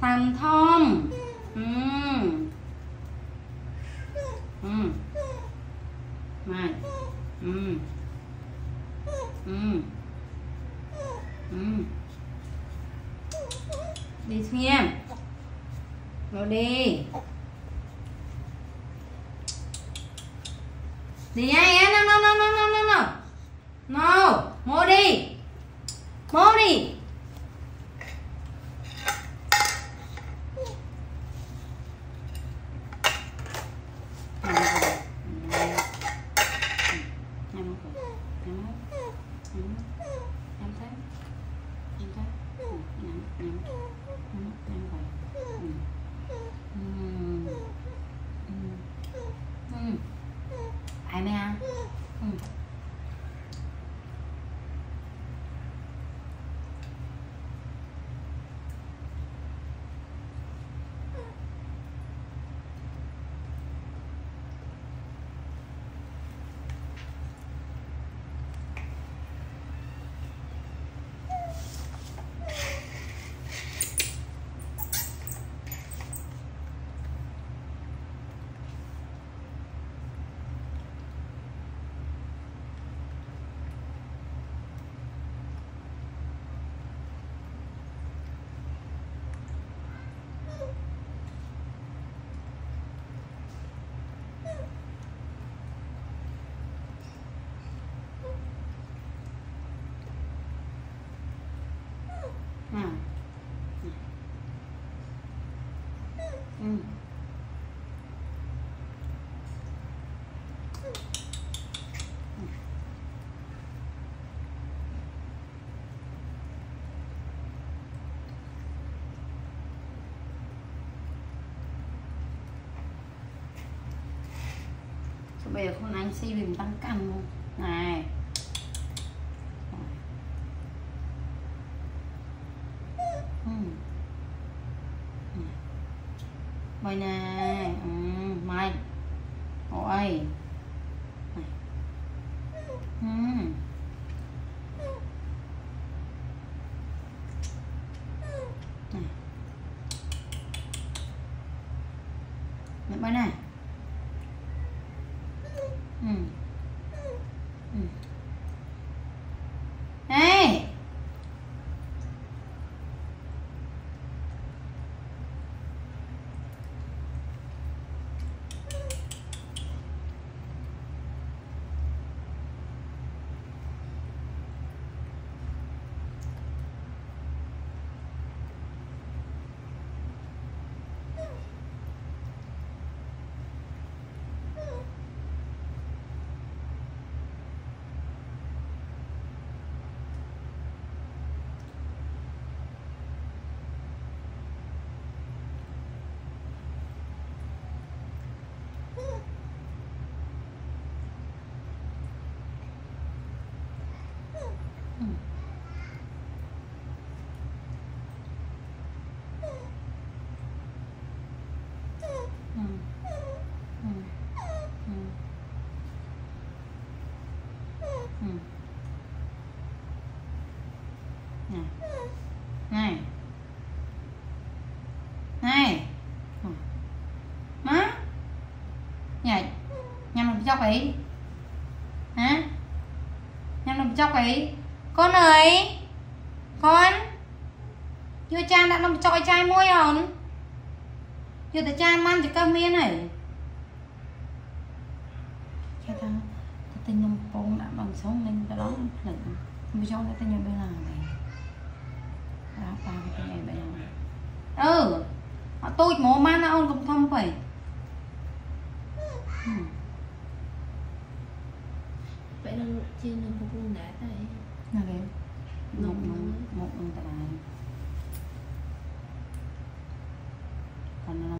Thành thông. Này. Đi xem. Rồi đi. Đi nha em, no. Mua đi. Mua đi. Ai mẹ ăn? Bây giờ con ăn xi bìm tăng cân luôn này. Mày nè, mày ôi mày bên này. Hey. Này. Này. Má. Nhảy. Nhằm làm chóc ấy. Hả? Nhằm làm chóc ấy. Con ơi. Con. Chưa cha đã làm chọi chai môi hồn. Chưa ta cha mang cho cơm miên này. Cha ta tình nhầm bông đã bằng sống nên ta đón lệnh. Bây giờ ta nhầm bên làng này. Ừ, họ tôi mô má nó ông cũng không phải. Vậy là trên là một con đá đây. Là đấy. Một con đá. Còn